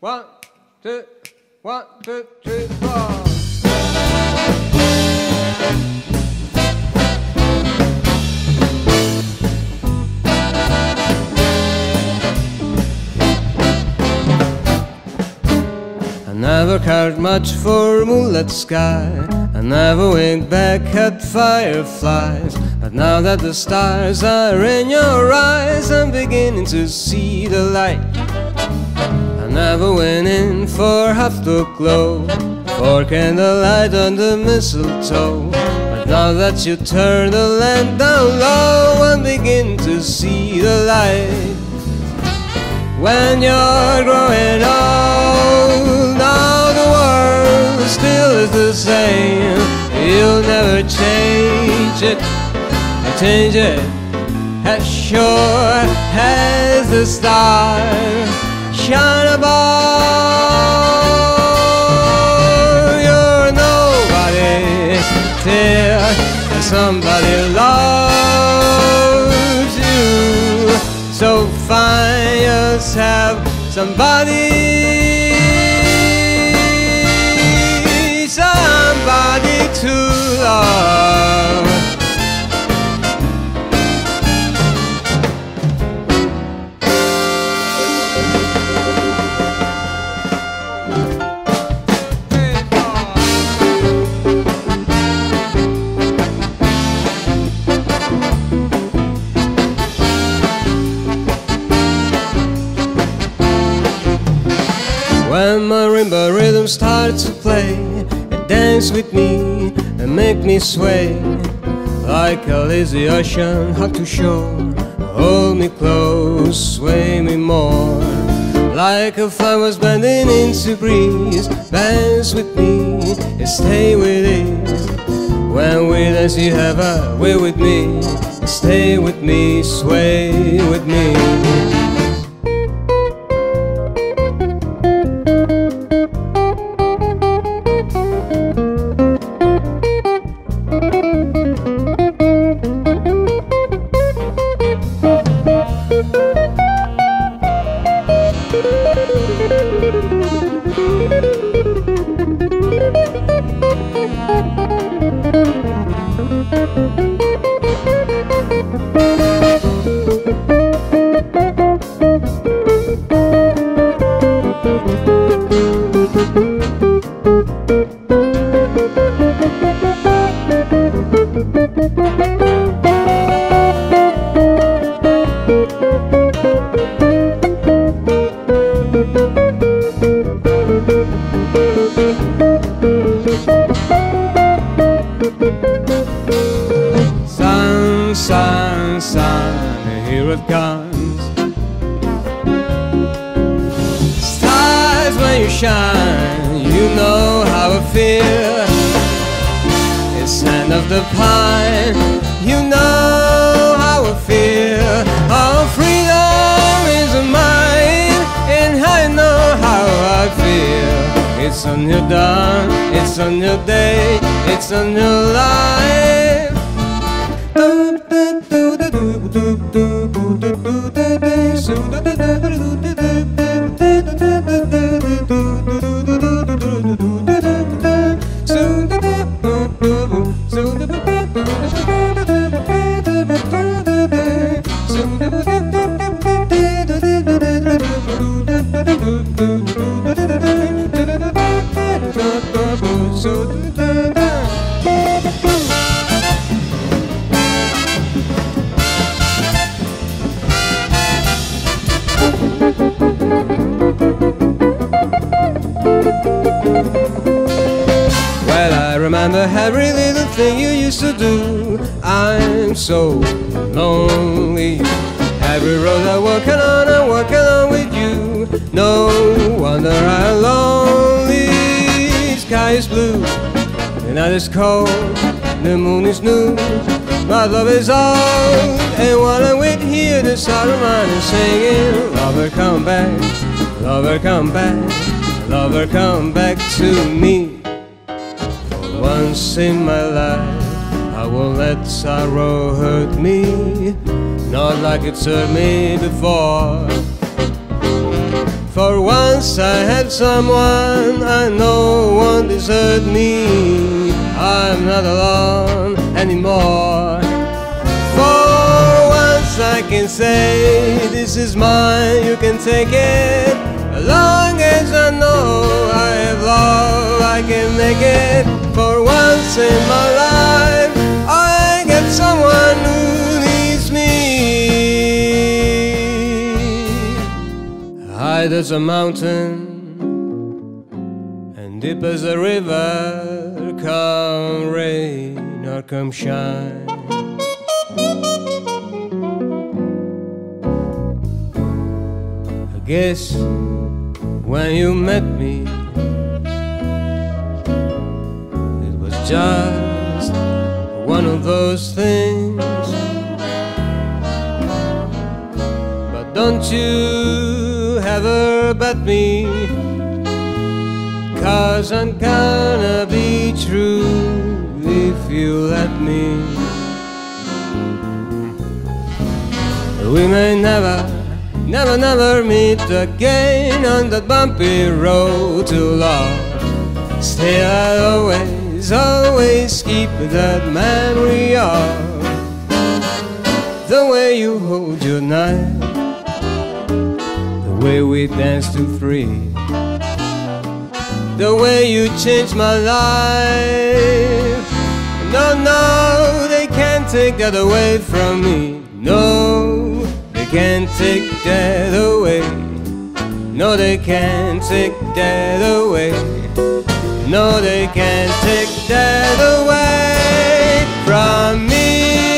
One, two, three, four. I never cared much for moonlit sky, I never winked back at fireflies, but now that the stars are in your eyes, I'm beginning to see the light. I never went in for half the glow, for candlelight on the mistletoe, but now that you turn the lamp down low, I'm beginning to see the light. When you're growing old, now the world still is the same. You'll never change it, change it, as sure as the stars shine above. You're nobody till somebody loves you, so find yourself somebody, somebody to love. When my marimba rhythm starts to play, and dance with me and make me sway, like a lazy ocean hugged to shore, hold me close, sway me more, like a flower bending into breeze, dance with me and stay with it. When we dance you have a way with me, stay with me, sway with me. Sun, sun, here it comes. Stars, when you shine, you know how I feel. It's scent of the pine, you know how I feel. Our freedom is mine, and I know how I feel. It's a new dawn, it's a new day, it's a new life. Remember every little thing you used to do. I'm so lonely. Every road I'm walking on with you. No wonder I'm lonely. Sky is blue, the night is cold, the moon is new. My love is old, and while I wait here, the sorrow mine is singing. Lover, come back, lover, come back, lover, come back to me. Once in my life, I won't let sorrow hurt me, not like it's hurt me before. For once once I had someone I know won't desert me. I'm not alone anymore. For once I can say, this is mine, you can take it. As long as I know I have love, I can make it. For once in my life, I get someone who needs me. High as a mountain and deep as a river, come rain or come shine, I guess when you met me, it was just one of those things. But don't you ever bet me, 'cause I'm gonna be true if you let me. We may never, never, never meet again on that bumpy road to love. Still I always, always keep that memory of the way you hold your knife, the way we danced to three, the way you changed my life. No, no, they can't take that away from me. No, can't take that away. No, they can't take that away. No, they can't take that away from me.